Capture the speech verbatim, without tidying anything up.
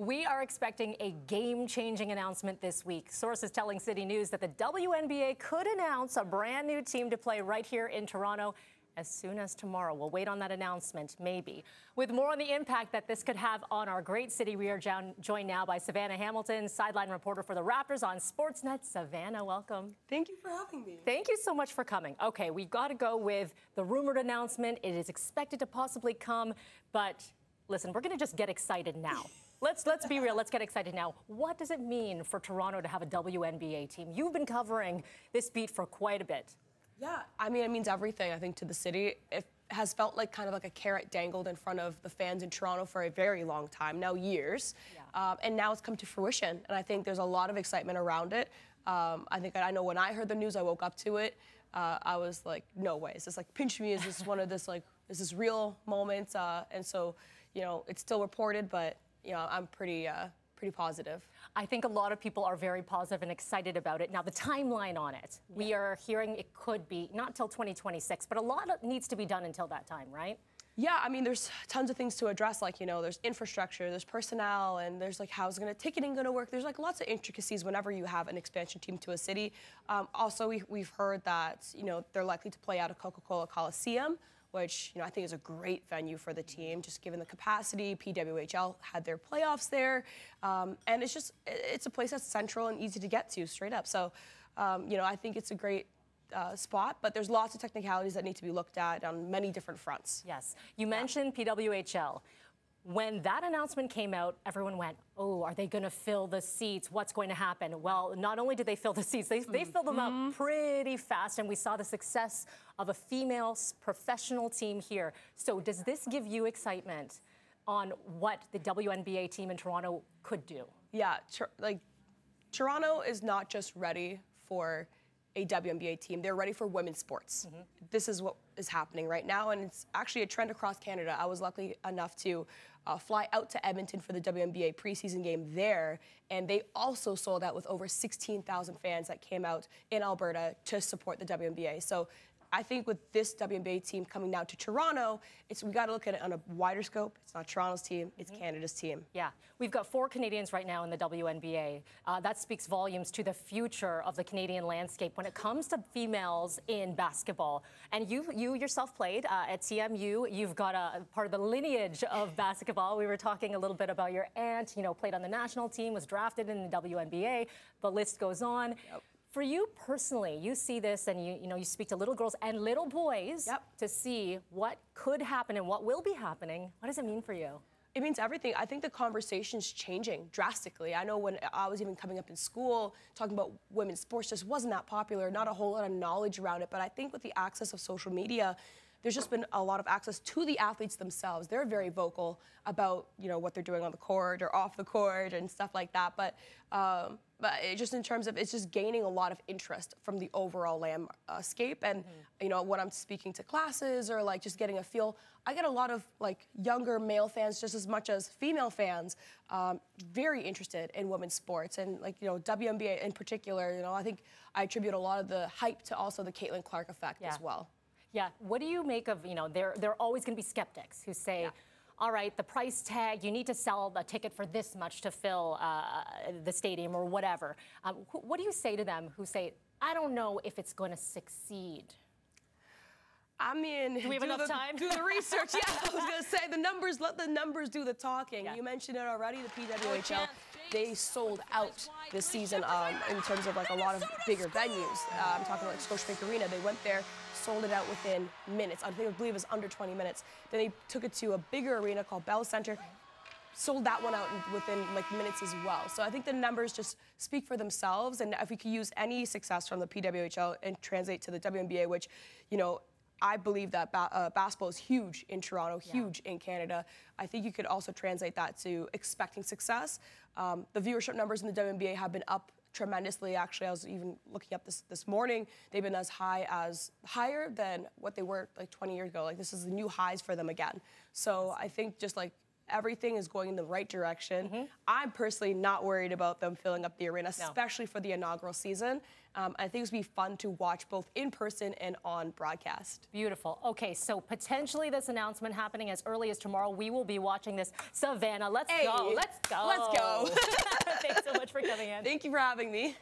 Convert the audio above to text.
We are expecting a game-changing announcement this week. Sources telling CityNews that the W N B A could announce a brand new team to play right here in Toronto as soon as tomorrow. We'll wait on that announcement, maybe. With more on the impact that this could have on our great city, we are joined now by Savannah Hamilton, sideline reporter for the Raptors on Sportsnet. Savannah, welcome. Thank you for having me. Thank you so much for coming. Okay, we've got to go with the rumored announcement. It is expected to possibly come, but listen, we're going to just get excited now. Let's let's be real. Let's get excited now. What does it mean for Toronto to have a W N B A team? You've been covering this beat for quite a bit. Yeah, I mean, it means everything, I think, to the city. It has felt like kind of like a carrot dangled in front of the fans in Toronto for a very long time, now years. Yeah. Um, and now it's come to fruition, and I think there's a lot of excitement around it. Um, I think I know when I heard the news, I woke up to it. Uh, I was like, no way. Is this like pinch me? Is this one of this like is this real moments? Uh, and so, you know, it's still reported, but you know, I'm pretty, uh, pretty positive. I think a lot of people are very positive and excited about it. Now, the timeline on it, yeah. We are hearing it could be not till twenty twenty-six, but a lot of needs to be done until that time, right? Yeah, I mean, there's tons of things to address. Like, you know, there's infrastructure, there's personnel, and there's like how's gonna ticketing gonna work. There's like lots of intricacies whenever you have an expansion team to a city. Um, also, we, we've heard that you know they're likely to play out of Coca-Cola Coliseum, which you know I think is a great venue for the team, just given the capacity. P W H L had their playoffs there, um, and it's just it's a place that's central and easy to get to, straight up. So, um, you know, I think it's a great uh, spot, but there's lots of technicalities that need to be looked at on many different fronts. Yes, you mentioned yeah. P W H L. When that announcement came out, everyone went, oh, are they going to fill the seats? What's going to happen? Well, not only did they fill the seats, they, they mm-hmm. filled them up pretty fast, and we saw the success of a female professional team here. So does this give you excitement on what the W N B A team in Toronto could do? Yeah, like Toronto is not just ready for a W N B A team. They're ready for women's sports. Mm-hmm. This is what is happening right now, and it's actually a trend across Canada. I was lucky enough to uh, fly out to Edmonton for the W N B A preseason game there, and they also sold out with over sixteen thousand fans that came out in Alberta to support the W N B A. So I think with this W N B A team coming now to Toronto, it's we got to look at it on a wider scope. It's not Toronto's team, it's mm-hmm. Canada's team. Yeah, we've got four Canadians right now in the W N B A. Uh, that speaks volumes to the future of the Canadian landscape when it comes to females in basketball. And you, you yourself played uh, at C M U. You've got a part of the lineage of basketball. We were talking a little bit about your aunt. You know, played on the national team, was drafted in the W N B A. The list goes on. Yep. For you personally, you see this and you, you know you speak to little girls and little boys yep. to see what could happen and what will be happening. What does it mean for you? It means everything. I think the conversation's changing drastically. I know when I was even coming up in school, talking about women's sports just wasn't that popular, not a whole lot of knowledge around it. But I think with the access of social media, there's just been a lot of access to the athletes themselves. They're very vocal about, you know, what they're doing on the court or off the court and stuff like that. But, um, but it just in terms of it's just gaining a lot of interest from the overall landscape. And, mm-hmm. you know, when I'm speaking to classes or like just getting a feel, I get a lot of like younger male fans just as much as female fans, um, very interested in women's sports and like, you know, W N B A in particular. You know, I think I attribute a lot of the hype to also the Caitlin Clark effect yeah. as well. Yeah, what do you make of, you know, there, there are always going to be skeptics who say, yeah. all right, the price tag, you need to sell a ticket for this much to fill uh, the stadium or whatever. Um, wh what do you say to them who say, I don't know if it's going to succeed? I mean, do we have do enough the, time? Do the research, yeah, I was going to say, the numbers, let the numbers do the talking. Yeah. You mentioned it already, the P W H L, they sold out this season um, in terms of like a lot of bigger venues. Uh, I'm talking about like Scotiabank Arena, they went there, sold it out within minutes. I think I believe it was under twenty minutes. Then they took it to a bigger arena called Bell Centre, sold that one out within like minutes as well. So I think the numbers just speak for themselves. And if we could use any success from the P W H L and translate to the W N B A, which, you know, I believe that ba uh, basketball is huge in Toronto, huge yeah. in Canada. I think you could also translate that to expecting success. Um, the viewership numbers in the W N B A have been up tremendously. Actually, I was even looking up this this morning. They've been as high as higher than what they were like twenty years ago. Like this is the new highs for them again. So I think just like Everything is going in the right direction. Mm-hmm. I'm personally not worried about them filling up the arena, especially no. for the inaugural season. Um, I think it's going to be fun to watch both in person and on broadcast. Beautiful. Okay, so potentially this announcement happening as early as tomorrow. We will be watching this. Savannah, let's hey. go. Let's go. Let's go. Thanks so much for coming in. Thank you for having me.